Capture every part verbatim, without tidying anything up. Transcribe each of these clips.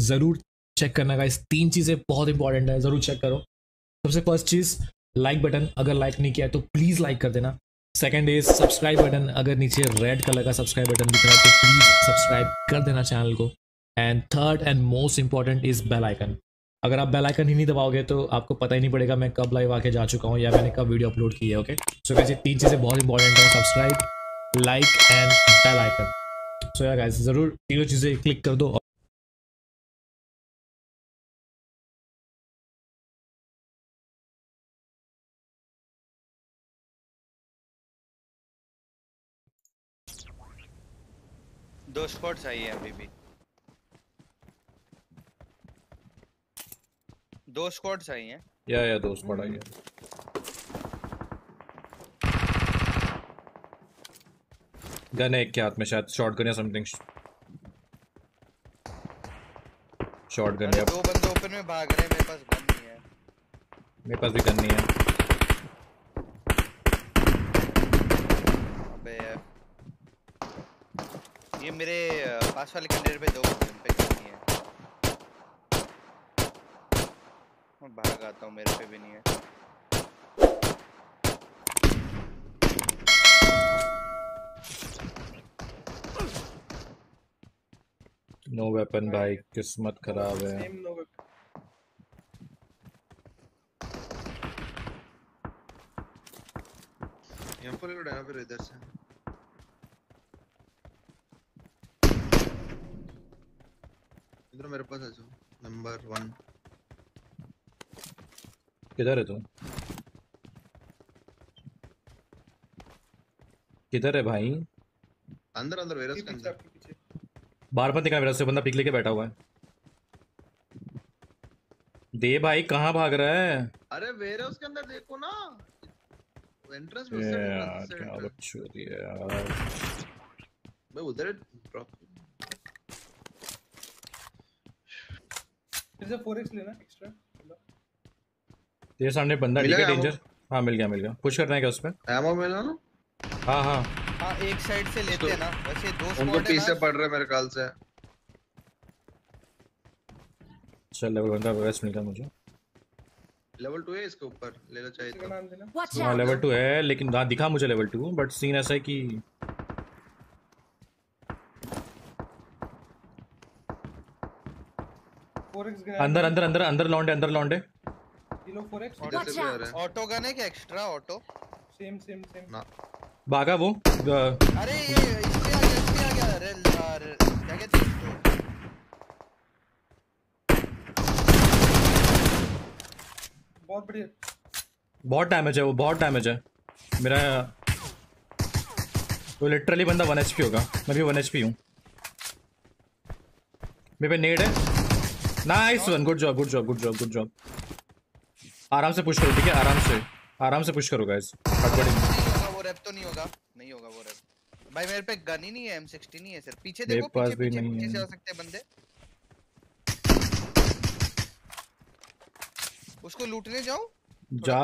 जरूर चेक करना गाइस, तीन चीज़ें बहुत इंपॉर्टेंट है, ज़रूर चेक करो। सबसे फर्स्ट चीज़ लाइक बटन, अगर लाइक नहीं किया है तो प्लीज़ लाइक कर देना। सेकेंड इज सब्सक्राइब बटन, अगर नीचे रेड कलर का सब्सक्राइब बटन दिख रहा है तो प्लीज़ सब्सक्राइब कर देना चैनल को। And third and most important is bell icon, अगर आप बेल आइकन ही नहीं दबाओगे तो आपको पता ही नहीं पड़ेगा मैं कब लाइव आके जा चुका हूँ या मैंने कब वीडियो अपलोड की है। ओके सो गाइस ये तीन चीज़ें बहुत इंपॉर्टेंट हैं, subscribe, like and bell icon. So यार गाइस ज़रूर तीनों चीज़ें क्लिक कर दो। दो स्पॉट्स आई है अभी भी, दो स्क्वाड्स आई हैं या या दो स्क्वाड आई है। गन एक के हाथ में शायद, शॉटगन या समथिंग, शॉटगन या। दो बंदे ओपन में भाग रहे हैं, मेरे पास गन नहीं है। मेरे पास भी गन नहीं है। अबे ये मेरे पास वाले कैंडिडेट पे दो गन पे नहीं है। भाग आता हूँ, मेरे पे भी नहीं है। नो वेपन भाई, किस्मत खराब है। यहाँ पर एक डायना पर इधर से इधर मेरे पास आ जाओ। नंबर वन किधर है तू? किधर है भाई? अंदर अंदर वेरस के अंदर, बार बार दिखा वेरस से बंदा पिक लेके बैठा हुआ है। दे भाई कहाँ भाग रहा है? अरे वेरस के अंदर देखो ना, एंट्रेंस में से यार क्या बकचोदी है यार। मैं उधर इसे फोर एक्स लेना एक्स्ट्रा। तेरे सामने बंदा ठीक है, डेंजर। हाँ मिल गया मिल गया, पुश करना है क्या उस पे? एमो मिला ना? हाँ हाँ हाँ एक साइड से लेते हैं ना, वैसे दो स्पॉट उनको पीछे पड़ रहे मेरे ख्याल से। चल लेवल वन का वेस्ट मिल गया मुझे। लेवल टू है इसके ऊपर, ले लो चाहिए तो। हाँ लेवल टू है, लेकिन हाँ दिखा मुझे लेवल टू, बट सीन ऐसा है कि अंदर अंदर अंदर अंदर लॉन्डे अंदर लॉन्डे फोर एक्स। ऑटो गन है क्या extra? Auto same same same ना भागा वो। अरे ये इससे आ गया, इससे आ गया। अरे यार क्या कहते हैं इसको? बहुत बढ़िया, बहुत डैमेज है वो, बहुत डैमेज है मेरा वो। लिटरली बंदा वन एचपी होगा, मैं भी वन एचपी हूं। मेरे पे नेड है। Nice one, good job good job good job good job. आराम से पुश करो ठीक है, आराम से आराम से पुश करो गाइस। वो रैप तो नहीं होगा, नहीं होगा वो रैप। भाई मेरे पे गन ही नहीं है, एम सिक्सटी नहीं है सर। पीछे देखो, पीछे पीछे, पीछे से आ सकते हैं बंदे। उसको लूटने जाऊं? जा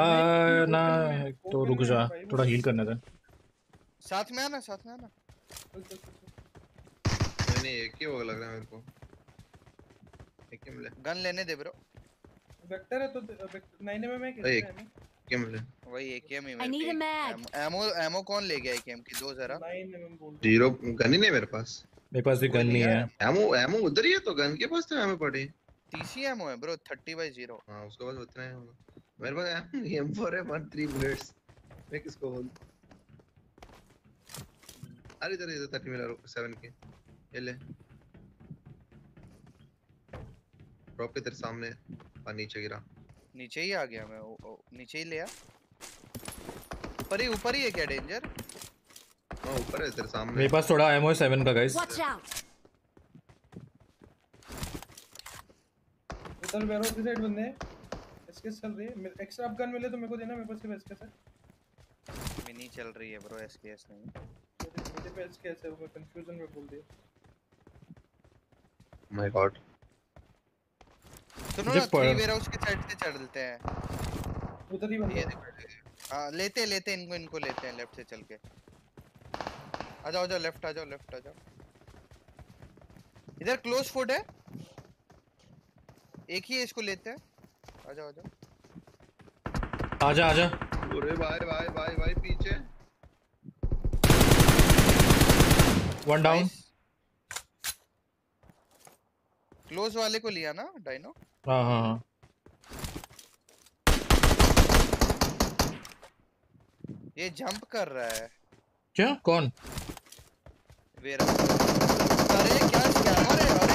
ना तो रुक जा, थोड़ा हील करने दे। साथ में आना, साथ में आना। मैंने एक ही वो लग रहा है मेरे को, एक ही मिला। गन लेने दे ब्रो। वेक्टर है तो नाइन एम एम है किसका? एक एम ले वही, एक एम ही मेरे। एमो एमो कौन ले गया एक एम की? दो जरा जीरो। गन ही नहीं मेरे पास, मेरे पास भी गन नहीं है। एमो एमो उधर ही है तो गन के पास तो एमो पड़ी। टीसी एमो है ब्रो थर्टी बाय जीरो। हां उसके पास उतना है, मेरे पास एम फोर है वन थ्री बुलेट्स। मैं किसको बोल? अरे इधर इधर तीस मिला रुक सेवन के ये ले ड्रॉप इधर सामने। नीचे गिरा, नीचे ही आ गया मैं। ओ, ओ, नीचे ही लिया। ऊपर ही ऊपर ही है क्या डेंजर? हां ऊपर है तेरे सामने। मेरे पास थोड़ा एमओ सेवन का गाइस। उधर बैरो की साइड बंदे इसके चल रही है। एक्स्ट्रा अप गन मिले तो मेरे को देना, मेरे पास सिर्फ इसके सर मिनी चल रही है ब्रो। एसकेएस नहीं मेरे पे, एसकेएस है वो। कंफ्यूजन में बोल दिया। माय गॉड सुनो ना, थ्री वेयरहाउस के साइड से चढ़ते हैं उधर ही बंदे। हां लेते लेते इनको इनको लेते हैं लेफ्ट से चल के। आ जाओ जाओ लेफ्ट आ जाओ, लेफ्ट आ जाओ। इधर क्लोज फुट है, एक ही है, इसको लेते हैं। आजा आजा आजा आजा। अरे भाई भाई भाई भाई पीछे वन डाउन। क्लोज वाले को लिया ना डायनो। हाँ हाँ ये जंप कर रहा है क्या? कौन? वेरा। अरे क्या स्कैमर है। अरे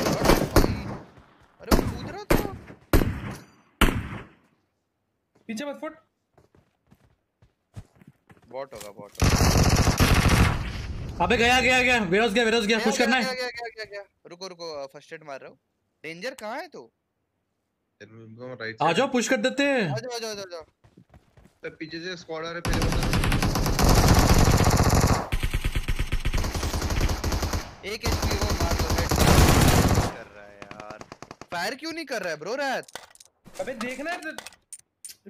अरे वो कूद रहा था पीछे। मत फुट बॉट होगा बॉट होगा। अबे गया गया गया वेरोस गया वेरोस गया। कुछ करना है। गया गया गया गया। रुको रुको फर्स्ट एड मार रहा हूं। डेंजर कहां है तू? एकदम राइट साइड। आ जाओ पुश कर देते हैं। आ जाओ आ जाओ आ जाओ। तब पीछे से स्क्वाड आ रहे। पहले बता एक एचपी वो मार दो। हेड कर रहा है यार। फायर क्यों नहीं कर रहा है ब्रो रात? अबे देखना है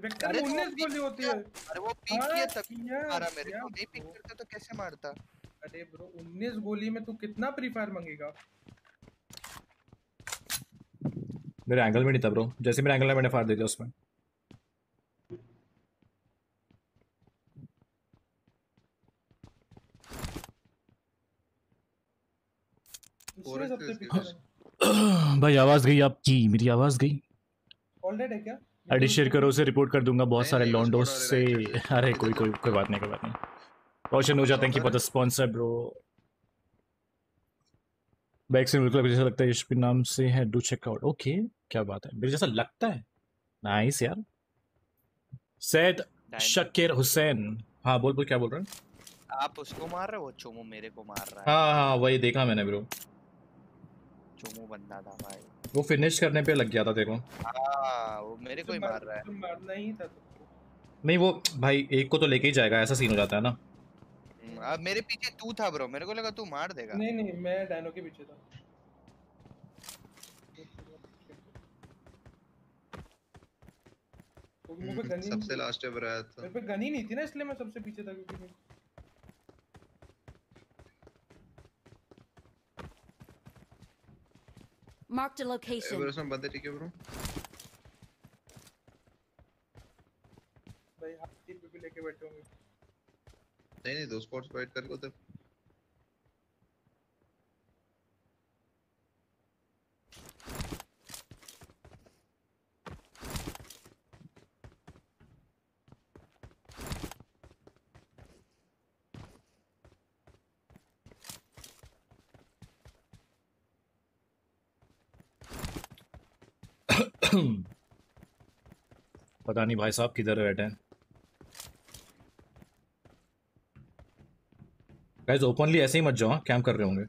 वेक्टर उन्नीस गोली होती है। अरे वो पिक किया तब मारा मेरे को। नहीं पिक करता तो कैसे मारता? अरे ब्रो उन्नीस गोली में तू कितना फ्री फायर मांगेगा? मेरे एंगल में नहीं था ब्रो। जैसे मेरा एंगल है मैंने फायर दे दिया उसमें। भाई आवाज गई आपकी। मेरी आवाज गई। ऑलरेडी है क्या? आईडी शेयर करो उसे रिपोर्ट कर दूंगा। बहुत सारे लॉन्डोस से। अरे कोई कोई कोई बात नहीं कोई बात नहीं। रोशन हो जाते हैं कि पता स्पॉन्सर ब्रो। बैक से बिल्कुल जैसा लगता है यशपी नाम से है। Do check out. ओके क्या बात है। मेरे जैसा लगता है। नाइस यार। सैयद शकीर हुसैन। हाँ बोल बोल क्या बोल रहे हैं आप? उसको मार रहे हो। चोमो मेरे को मार रहा है। हाँ हाँ वही देखा मैंने ब्रो। वो बंदा था भाई। वो फिनिश करने पे लग गया था तेरे को। हां वो मेरे को ही मार रहा है। तुम मारना ही था तुमको। नहीं वो भाई एक को तो लेके ही जाएगा। ऐसा सीन हो जाता है ना। अब मेरे पीछे तू था ब्रो। मेरे को लगा तू मार देगा। नहीं नहीं मैं डायनो के पीछे था। वो मुझे गन सबसे लास्ट पे रहा था। मेरे पे गन ही नहीं थी ना इसलिए मैं सबसे पीछे था क्योंकि marked a location. मेरे साथ बंदे ठीक है ब्रो। भाई हाथ टीम पे भी लेके बैठे होंगे। नहीं नहीं दो स्पॉट्स फाइट कर लो तब। पता नहीं भाई साहब किधर बैठे हैं। गाइस ओपनली ऐसे ही मत जाओ। कैंप कर रहे होंगे।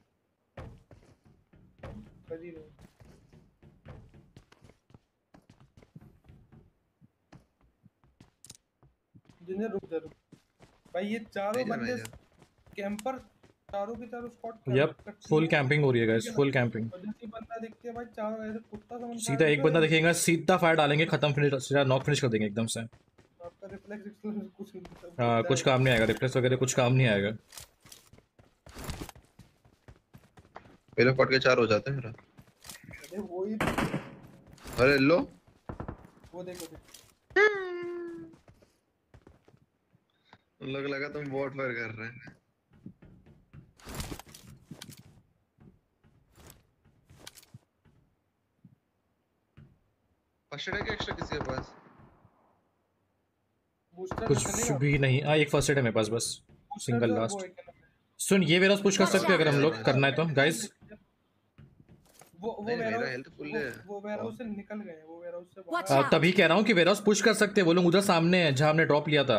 रुक जा रुक भाई। ये चारों बंदे कैंपर चारों की चारों स्पॉट। यप फुल कैंपिंग हो रही है गाइस। Full camping. बंदा देखते हैं भाई चारों ऐसे कुत्ता समझ। सीधा एक बंदा दिखेगा सीधा फायर डालेंगे। खत्म फिनिश। नॉक फिनिश कर देंगे एकदम से। आपका रिफ्लेक्स रिफ्लेक्स कुछ नहीं। कुछ काम नहीं आएगा। रिफ्लेक्स वगैरह कुछ काम नहीं आएगा। पहले पट के चार हो जाते हैं मेरा। अरे वो ही। अरे लो वो देखो लग लगा तुम बॉट फायर कर रहे हैं। फर्स्ट एड है क्या एक्स्ट्रा किसी के पास? कुछ भी नहीं। आ, एक फर्स्ट एड है मेरे पास बस। Single last. सुन ये वेरोस पुश कर सकते हैं अगर हम लोग करना है तो गाइस। वो वो मेरा हेल्थ फुल है। वो वेरोस से निकल गए। वो वेरोस से बाहर। तभी कह रहा हूं कि वेरोस पुश कर सकते हैं। वो लोग उधर सामने है जहां हमने ड्रॉप लिया था।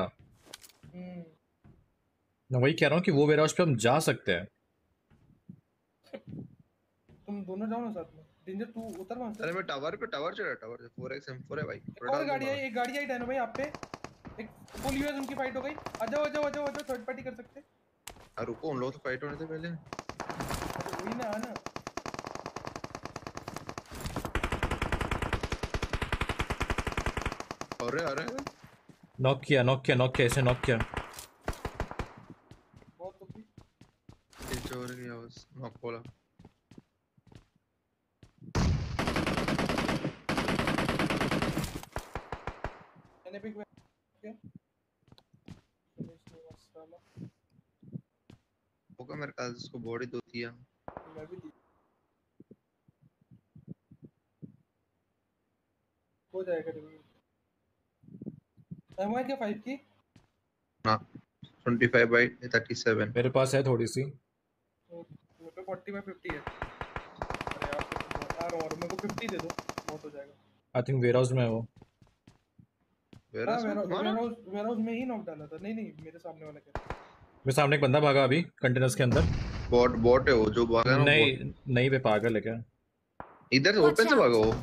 मैं वही कह रहा हूं कि वो वेरोस पे हम जा सकते हैं। तुम दोनों जाओ ना साथ में। डेंजर तू उतर वहां से। अरे मैं टावर पे टावर चढ़ा। टावर पे फोर एक्स एम फोर है भाई। और गाड़ी है। एक गाड़ी आई डायनो भाई आप पे। एक फुल यूएस उनकी फाइट हो गई। आ जाओ आ जाओ आ जाओ थर्ड पार्टी कर सकते हैं। अरे रुको उन लोग तो फाइट होने थे पहले। वही ना आना। अरे अरे नॉक किया नॉक किया नॉक किया ऐसे नॉक किया। बहुत ओपी ये चोर की आवाज। नॉक बोला an epic win. Okay. Okay मेरे ख्याल इसको बॉडी दो दिया मैं भी दी हो जाएगा रिवील एमआई क्या फाइव की ना पच्चीस बाय सैंतीस मेरे पास है थोड़ी सी मेरे पे चालीस बाय पचास है अरे यार यार और मेरे को पचास दे दो बहुत हो जाएगा आई थिंक वेयरहाउस में है वो वेयरहाउस वेयरहाउस में ही नॉक डाला था नहीं नहीं मेरे सामने वाला क्या मेरे सामने एक बंदा भागा अभी कंटेनर्स के अंदर बॉट बॉट है वो जो भागा ना नहीं नहीं बे पागल है क्या इधर ओपन से भागा वो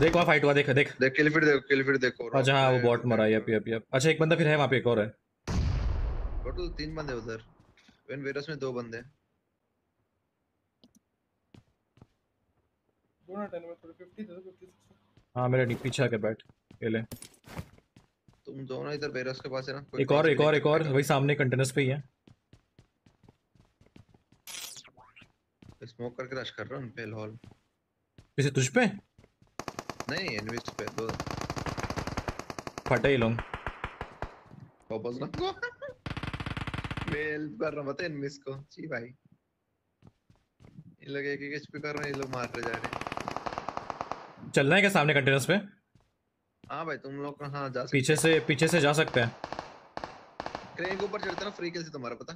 देख वहां फाइट हुआ देख देख देख किल फिर देख किल फिर देखो अच्छा हां वो बॉट मरा है अभी अभी अच्छा एक बंदा फिर है वहां पे एक और है बट तो तीन बंदे उधर वेन वेरस में दो बंदे दोनों टेन में पचास पचास हां मेरे पीछे आके बैठ ये ले तुम दोनों इधर बेरस के पास है ना कोई एक और एक और एक और वही सामने कंटेनर्स पे ही है स्मोक करके रश कर रहा हूं उन पे लॉल किसी तुझ पे नहीं एनवीस पे दो फटे ही लोग वापस ना मेल कर रहा बता एनवीस को जी भाई ये लोग एक एक एचपी कर रहे हैं ये लोग मार रहे जा रहे चलना है क्या सामने कंटेनर्स पे हाँ भाई तुम लोग कहाँ जा सकते पीछे से पीछे से जा सकते हैं क्रेन के ऊपर चढ़ते ना फ्री कैसे तुम्हारा पता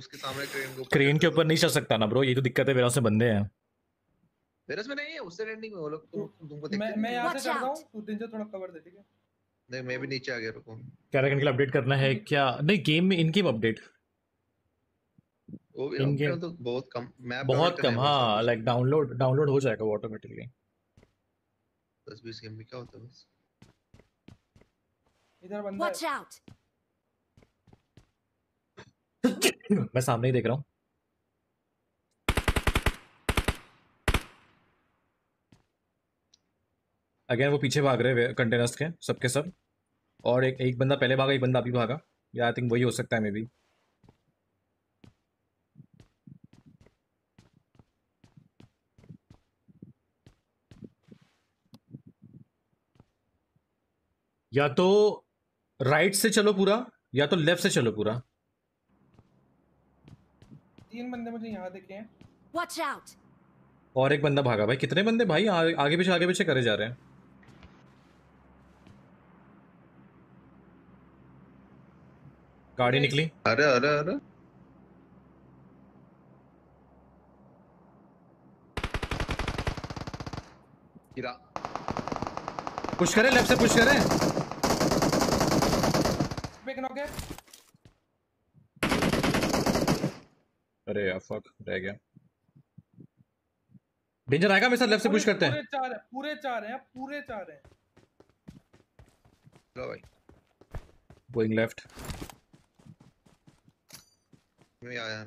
उसके सामने क्रेन के ऊपर क्रेन के ऊपर नहीं चढ़ सकता ना ब्रो ये तो दिक्कत है मेरा उसमें बंदे हैं मेरा उसमें नहीं है उससे लैंडिंग में वो लोग तुमको देखते मैं मैं यहाँ से चढ़ रहा हूँ तू दिन से थोड़ा कवर दे ठीक है नहीं मैं भी नीचे आ गया रुको क्या रैंक के लिए अपडेट करना है क्या नहीं गेम में इन गेम अपडेट वो इनके तो बहुत कम मैप बहुत कम हाँ लाइक डाउनलोड डाउनलोड हो जाएगा ऑटोमेटिकली दस बीस गेम में क्या होता है बस इधर बंदा Watch out. मैं सामने ही देख रहा हूँ अगेन वो पीछे भाग रहे कंटेनर्स के सबके सब और एक एक बंदा पहले भागा एक बंदा अभी भागा या आई थिंक वही हो सकता है मे बी या तो राइट से चलो पूरा या तो लेफ्ट से चलो पूरा तीन बंदे मुझे यहाँ देखे हैं Watch out. और एक बंदा भागा भाई कितने बंदे भाई आ, आगे पीछे आगे पीछे करे जा रहे हैं गाड़ी निकली अरे अरे अरे गिरा पुश करे लेफ्ट से पुश करे अरे यार फक रह गया डेंजर आएगा मेरे साथ लेफ्ट से पुश करते हैं पूरे चार हैं पूरे चार हैं चलो भाई गोइंग लेफ्ट मैं आया यार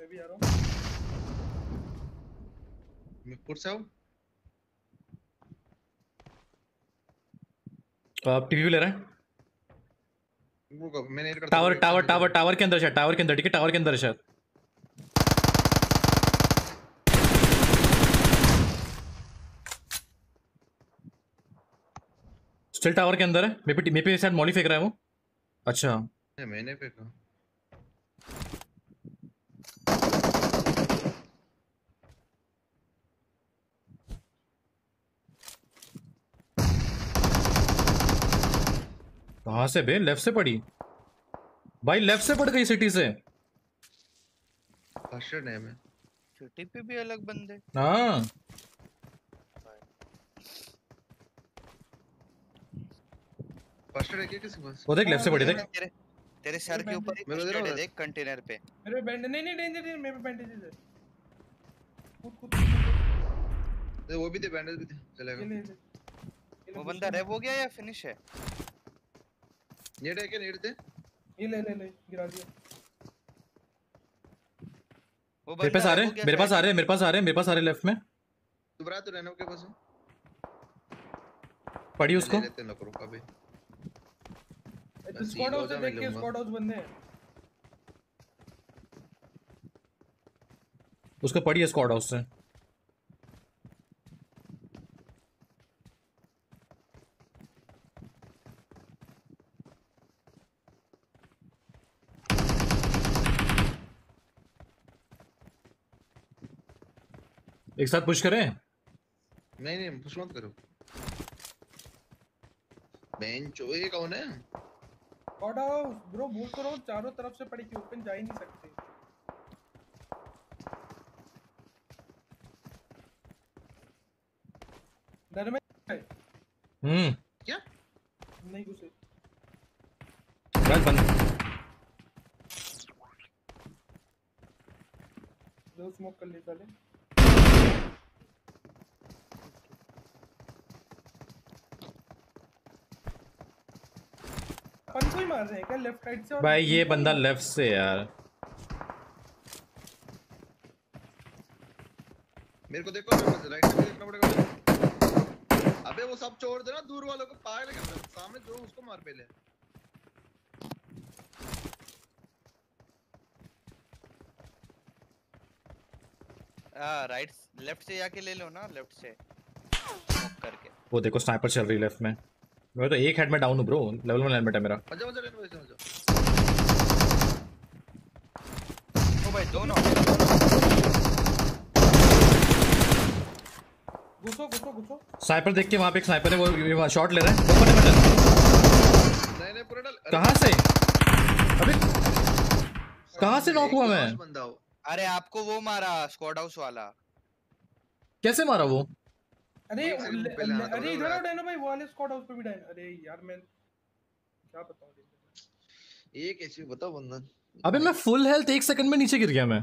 मैं भी आ रहा हूं मैं पुश आऊं आप टीवी ले रहे हैं रुको मैं नहीं करता टावर टावर टावर टावर के अंदर शायद टावर के अंदर ठीक है टावर के अंदर शायद स्टिल टावर के अंदर है मैं पे मैं पे शायद मॉली फेंक रहा है वो अच्छा नहीं मैंने फेंका कहाँ से बे लेफ्ट से पड़ी भाई लेफ्ट से पड़ गई सिटी से में सिटी पे भी अलग बंदे हाँ वो देख लेफ्ट से पड़ी देख तेरे, तेरे सर के ऊपर मेरे देख कंटेनर पे मेरे बैंड नहीं नहीं डेंजर मेरे बैंडेजेस है वो भी थे बैंडेज भी थे चलेगा वो बंदा रेव हो गया या फिनिश है नेड़ है क्या नेड़ दे ये ले ले ले गिरा दिया वो मेरे पास आ रहे मेरे पास आ रहे मेरे पास आ रहे मेरे पास आ रहे लेफ्ट में दोबारा तो रहना के पास है पड़ी उसको ले लेते ना करो कभी तो स्क्वाड हाउस देख के स्क्वाड हाउस बंदे हैं उसको पड़ी है स्क्वाड हाउस से एक साथ पुश करें? नहीं नहीं पुश मत करो। बेंचोए कौन है? गॉड हाउस ब्रो मूव करो, चारों तरफ से पड़ी कि ओपन जा ही नहीं सकते। डर में हम्म क्या? नहीं घुसे। दो स्मोक कर ले पहले। अपन को ही मार रहे हैं क्या लेफ्ट साइड से? भाई ये बंदा लेफ्ट से यार। मेरे को देखो, मेरे को राइट से देखना पड़ेगा। अबे वो सब छोड़ देना, दूर वालों को पागल कर रहा है। सामने जो उसको मार पहले। आ, राइट लेफ्ट से जाके ले लो ना, लेफ्ट से करके। वो देखो स्नाइपर चल रही लेफ्ट में। मैं तो एक हेड में डाउन हूं ब्रो, लेवल वन हेलमेट है मेरा। अच्छा अच्छा अच्छा अच्छा। ओ भाई दोनों घुसो घुसो घुसो। स्नाइपर देख के वहां पे एक स्नाइपर है, वो वो शॉट ले रहा है। ओपन में डाल। नहीं नहीं पूरा डाल। कहां से? अबे कहां से नॉक हुआ मैं? बंदा हो। अरे आपको वो मारा स्क्वाड हाउस वाला। कैसे मारा वो? अरे अरे इधर आओ डैनो भाई, वो वाले स्क्वाड हाउस पे भी डाइन। अरे यार मैं क्या बताऊं, ये कैसे बताओ बंदन। अबे मैं फुल हेल्थ एक सेकंड में नीचे गिर गया। मैं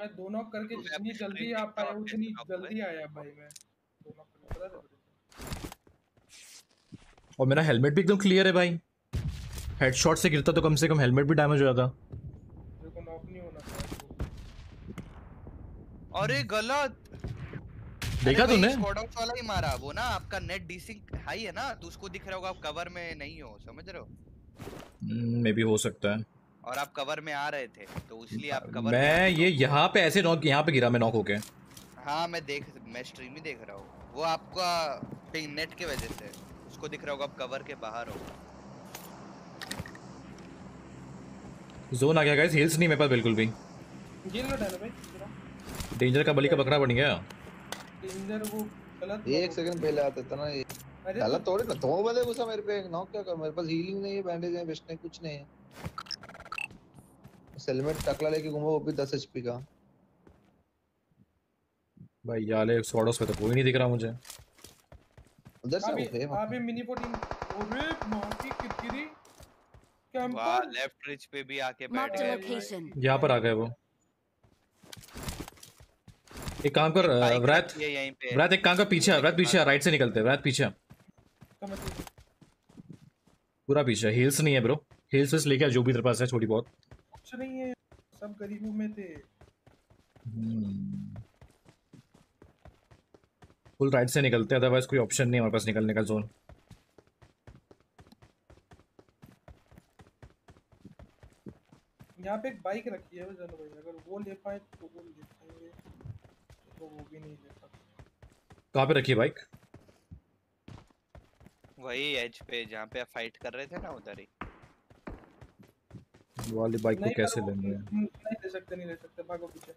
मैं दो नॉक करके जितनी जल्दी आ पाया उतनी जल्दी आया भाई। मैं दो नॉक करके, और मेरा हेलमेट भी एकदम क्लियर है भाई। हेडशॉट से गिरता तो कम से कम हेलमेट भी डैमेज हो जाता। अरे गलत देखा तूने? स्क्वाड आउट वाला ही मारा वो ना। आपका नेट डीसिंक हाई है ना, तो उसको दिख रहा होगा आप कवर में नहीं हो, समझ रहे हो? मे बी हो सकता है। और आप कवर में आ रहे थे तो इसलिए आप कवर। मैं ये यहाँ पे ऐसे नॉक, यहाँ पे गिरा मैं नॉक होके। हाँ मैं देख, मैं स्ट्रीम ही देख रहा हूँ। वो आपका पिंग नेट के वजह से उसको दिख रहा होगा आप कवर के बाहर हो। जोन आ गया गाइस, हिल्स नहीं मेरे पास बिल्कुल भी। गिर लो डालो भाई, डेंजर का बलि का बकरा बन गया। डेंजर वो गलत एक सेकंड पहले आता था ना ये। गलत तोड़े ना, दो बंदे घुसा मेरे पे, नॉक क्या कर। मेरे पास हीलिंग नहीं है, बैंडेज है, बेस्ट नहीं, कुछ नहीं है। हेलमेट टकला लेके घूमो, वो भी दस एचपी का। भाई यार एक स्क्वाड उसमें तो कोई नहीं दिख रहा मुझे। उधर से उठे अभी मिनी फोर्टीन। अबे मारती कितनी कैंपर। वाह लेफ्ट रिज पे भी आके बैठ गए। यहां पर आ गए वो। एक काम कर व्रत, व्रत एक काम कर पीछे व्रत, पीछे राइट से निकलते व्रत, पीछे पूरा पीछे। हिल्स नहीं है ब्रो, हिल्स बस लेके जो भी तेरे पास है छोटी बहुत। कुछ नहीं है, सब गरीबों में थे। फुल राइट से निकलते, अदरवाइज कोई ऑप्शन नहीं है हमारे पास निकलने का। जोन यहाँ पे एक बाइक रखी है भाई, अगर वो ले पाए तो वो ले पाएंगे। वो भी नहीं लेता। कहाँ पे रखी है बाइक? वही एज पे जहाँ पे फाइट कर रहे थे ना, उधर ही। वाली बाइक को कैसे लेंगे? नहीं ले सकते, नहीं ले सकते। भागो पीछे।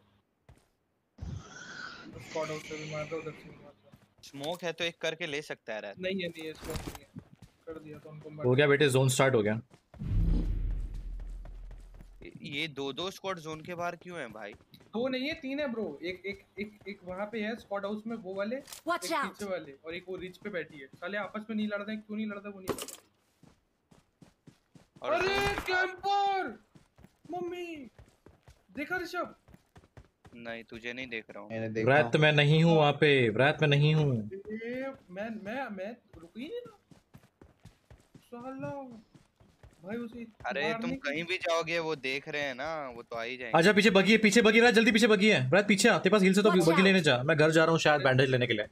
स्क्वाड आउट से भी मारता, उधर से भी मारता। स्मोक है तो एक करके ले सकता है। नहीं है, नहीं है स्मोक नहीं है। कर दिया तो उनको मार। हो गया बेटे, जोन स्टार्ट हो गया। ये दो दो स्क्वाड जोन के बाहर क्यों हैं भाई? दो नहीं है, तीन है ब्रो। एक एक एक एक वहां पे है स्क्वाड हाउस में वो वाले, Watch एक पीछे वाले, और एक वो रिच पे बैठी है। साले आपस में नहीं लड़ते क्यों? नहीं लड़ते वो नहीं लड़ते। अरे कैंपर मम्मी देखा ऋषभ? नहीं तुझे नहीं देख रहा हूं। व्रत में नहीं हूं वहां पे, व्रत में नहीं हूं। मैं मैं मैं रुक ही नहीं रहा साला भाई उसी। अरे तुम कहीं भी जाओगे वो देख रहे हैं ना, वो तो आ ही जाएंगे। अच्छा पीछे बगी है, पीछे बगी रहा, जल्दी पीछे बगी है। रात पीछे आ, तेरे पास हील से तो बगी लेने जा। मैं घर जा रहा हूं शायद बैंडेज लेने के लिए।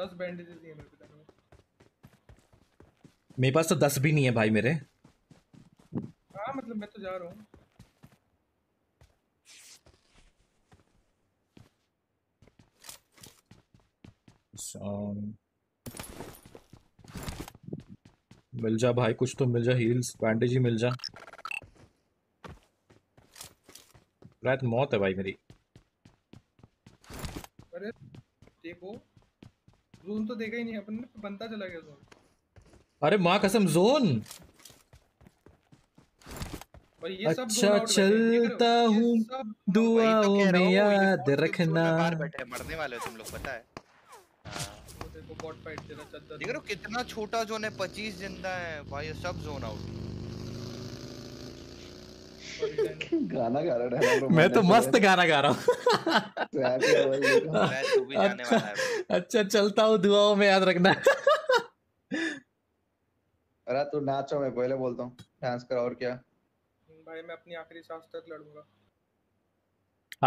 दस बैंडेजेस लिए मेरे पे। मेरे पास तो दस भी नहीं है भाई मेरे। हां मतलब मैं तो जा रहा हूं। सॉरी मिल जा भाई कुछ तो, मिल जा हील्स, बैंडेज ही मिल जा। रात मौत है भाई मेरी। अरे देखो जोन तो देखा ही नहीं अपन ने, बनता चला गया जोन। अरे माँ कसम जोन। और ये सब अच्छा चलता हूँ दुआओं में याद रखना। बाहर बैठे मरने वाले हो तुम लोग पता है। देखो बॉट फाइट तेरा चद्दर देख रहे हो कितना छोटा जोन है, पच्चीस जिंदा है भाई, सब जोन आउट। गाना गा रहा है मैं तो, मस्त गाना गा रहा हूँ। अच्छा, अच्छा चलता हूँ दुआओं में याद रखना। अरे तू नाचो, मैं पहले बोलता हूँ डांस करो। और क्या भाई मैं अपनी आखिरी सांस तक लड़ूंगा।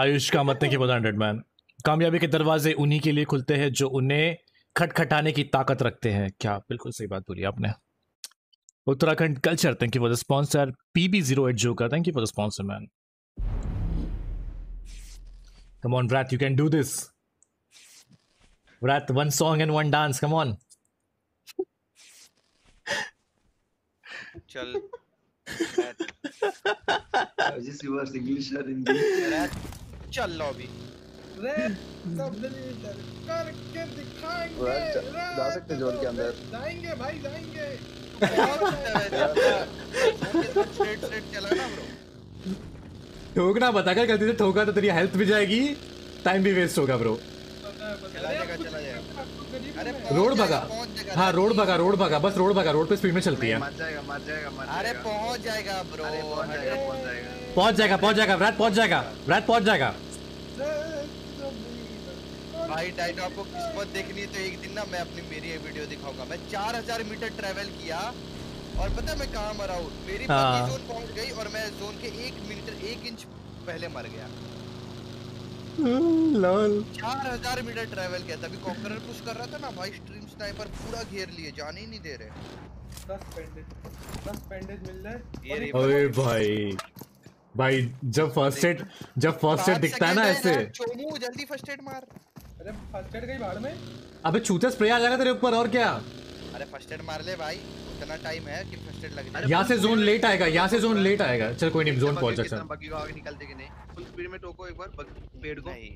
आयुष का मत की हंड्रेड मैन। कामयाबी के दरवाजे उन्हीं के लिए खुलते हैं जो उन्हें खटखटाने की ताकत रखते हैं। क्या बिल्कुल सही बात बोली आपने। Uttarakhand culture, thank you for the sponsor. P B zero eight जो का thank you for the sponsor man. Come on Vrat, you can do this Vrat. One song and one dance, come on चल। जस्ट रिवर्स इंग्लिश और हिंदी व्रत। चल lobby व्रत, सब delete करके दिखाएंगे। जा सकते जोन के अंदर, जाएंगे भाई जाएंगे। ठोकना बता कर, गलती से ठोका तो तेरी हेल्थ भी जाएगी, टाइम भी वेस्ट होगा ब्रो। रोड भगा, हाँ रोड भगा, रोड भगा, बस रोड भगा। रोड पे स्पीड में चलती है। अरे पहुंच जाएगा ब्रो, पहुंच जाएगा, पहुंच जाएगा व्रत, पहुंच जाएगा व्रत, पहुंच जाएगा भाई। डाइट आपको किस्मत देखनी है तो एक दिन ना मैं अपनी मेरी ये वीडियो दिखाऊंगा। मैं चार हज़ार मीटर ट्रैवल किया और पता मैं कहां मरा हूं। मेरी पक्की जोन पहुंच गई और मैं जोन के एक मीटर एक इंच पहले मर गया। लॉल चार हज़ार मीटर ट्रैवल किया। तभी कॉकरर पुश कर रहा था ना भाई, स्ट्रीम स्नाइपर पूरा घेर लिए, जाने ही नहीं दे रहे। दस बैंडेज, दस बैंडेज मिल रहे। अरे भाई भाई जब फर्स्ट एड जब फर्स्ट एड दिखता है ना ऐसे, चोमू जल्दी फर्स्ट एड मार। अरे फर्स्ट एड गई बाहर में। अबे चूते स्प्रे आ जाएगा तेरे ऊपर और क्या। अरे फर्स्ट एड मार ले भाई, उतना टाइम है कि फर्स्ट एड लग जाए। यहां से जोन लेट आएगा, यहां से जोन लेट आएगा। चल कोई नहीं, जोन पहुंच जाएगा। बग्गी को आगे निकल देगी। नहीं फुल स्पीड में टोको एक बार पेड़ को। नहीं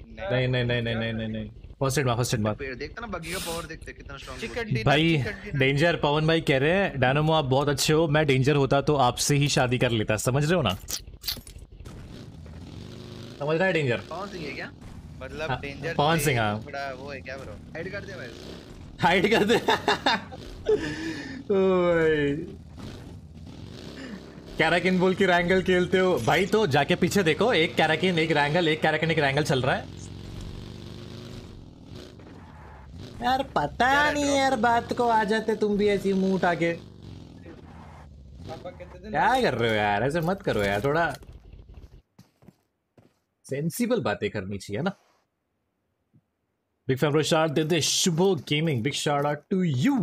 नहीं नहीं नहीं नहीं नहीं फर्स्ट एड मार, फर्स्ट एड मार। पेड़ देखता ना, बग्गी का पावर देखते कितना स्ट्रांग भाई। डेंजर पवन भाई कह रहे हैं डायनामो आप बहुत अच्छे हो, मैं डेंजर होता तो आपसे ही शादी कर लेता। समझ रहे हो ना, समझ रहा है डेंजर कौन सी है क्या मतलब। हाँ, डेंजर कौन सिंह थोड़ा वो है क्या ब्रो। हाइड कर दे भाई, हाइड कर दे। ओए कैराकिन बोल के रैंगल खेलते हो भाई, तो जाके पीछे देखो। एक कैराकिन एक रैंगल, एक कैराकिन एक रैंगल चल रहा है यार। पता यार नहीं यार, बात को आ जाते तुम भी ऐसी मुंह उठा के। क्या कर रहे हो यार, ऐसे मत करो यार, थोड़ा सेंसिबल बातें करनी चाहिए ना। बिग फैन ब्रो शार्ट दे दे। Shubho gaming big shout out to you.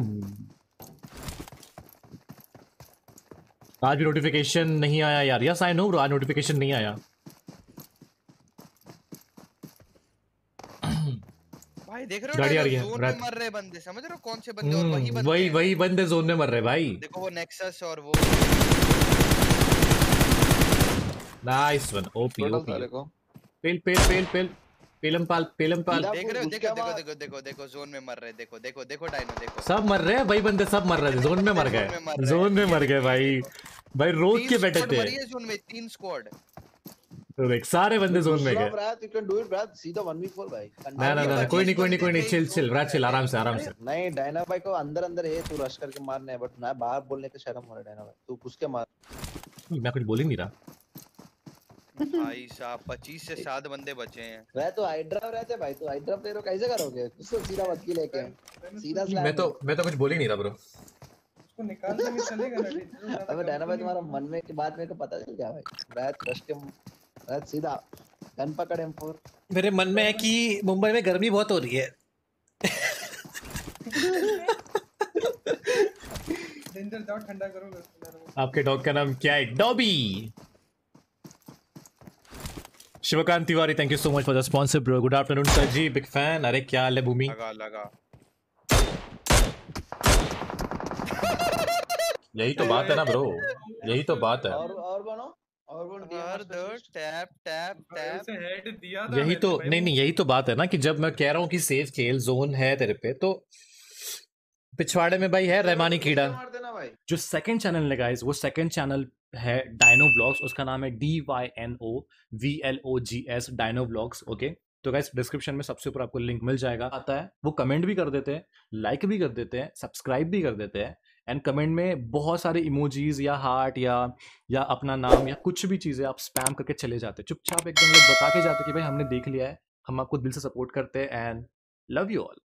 आज भी नोटिफिकेशन नहीं आया यार। यस आई नो ब्रो, आज नोटिफिकेशन नहीं आया भाई। देख रहे हो गाड़ी आ रही है, जोन में मर रहे बंदे, समझ रहे हो कौन से बंदे। और वही बंदे वही वही बंदे जोन में मर रहे भाई। देखो वो नेक्सस और वो नाइस वन ओपी ओपी। पेल पेल पेल पेल पेलम पाल पेलम पाल। देख रहे हो, देखो देखो देखो देखो देखो जोन में मर रहे। देखो देखो देखो डायनो देखो, सब मर रहे हैं भाई, बंदे सब मर रहे हैं। जोन में मर गए, जोन में मर गए भाई। भाई रोज के बैठे थे जोन में, तीन स्क्वाड। तो देख सारे बंदे जोन में गए। यू कैन डू इट ब्रात, सीधा वन वी फोर भाई। ना ना ना कोई नहीं कोई नहीं कोई नहीं, चिल चिल ब्रात चिल, आराम से आराम से। नहीं डायना भाई को अंदर अंदर है, तू रश करके मारना है। बट ना बाहर बोलने पे शर्म हो रहा है डायना भाई, तू घुस के मार। मैं कुछ बोल ही नहीं रहा भाई साहब। पच्चीस से सात बंदे बचे हैं। वह तो हाइड्रा रहते भाई, तो हाइड्रा प्लेयर कैसे करोगे। उसको सीधा मत की लेके सीधा स्लैम। मैं तो मैं तो कुछ बोल ही नहीं रहा ब्रो, उसको निकाल के चलेगा ना। अबे डायना भाई तुम्हारा मन में की बात मेरे को पता चल गया भाई। रात रश के रात सीधा गन पकड़ एम फोर। मेरे मन में है कि मुंबई में गर्मी बहुत हो रही है। डेंजर जाओ ठंडा करो। आपके डॉग का नाम क्या है। Dobby. Shivkant Tiwari thank you so much for the sponsor bro. Good afternoon sir ji. Big fan. अरे क्या हाल है भूमि। लगा लगा यही तो बात है ना ब्रो, यही तो बात है। और और बनो यही तो नहीं नहीं यही तो बात है ना कि जब मैं कह रहा हूँ कि सेफ खेल जोन है तेरे पे तो पिछवाड़े में भाई है रहमानी कीड़ा। जो सेकंड चैनल है गाइस वो सेकंड चैनल है डायनो व्लॉग्स, उसका नाम है D Y N O V L O G S Dyno vlogs. Okay तो गाइस डिस्क्रिप्शन में सबसे ऊपर आपको लिंक मिल जाएगा, आता है वो कमेंट भी कर देते हैं, लाइक भी कर देते हैं, सब्सक्राइब भी कर देते हैं एंड कमेंट में बहुत सारे इमोजीज या हार्ट या या अपना नाम या कुछ भी चीज़ें आप स्पैम करके चले जाते हैं, चुपचाप एकदम लोग बता के जाते कि भाई हमने देख लिया है, हम आपको दिल से सपोर्ट करते हैं एंड लव यू ऑल।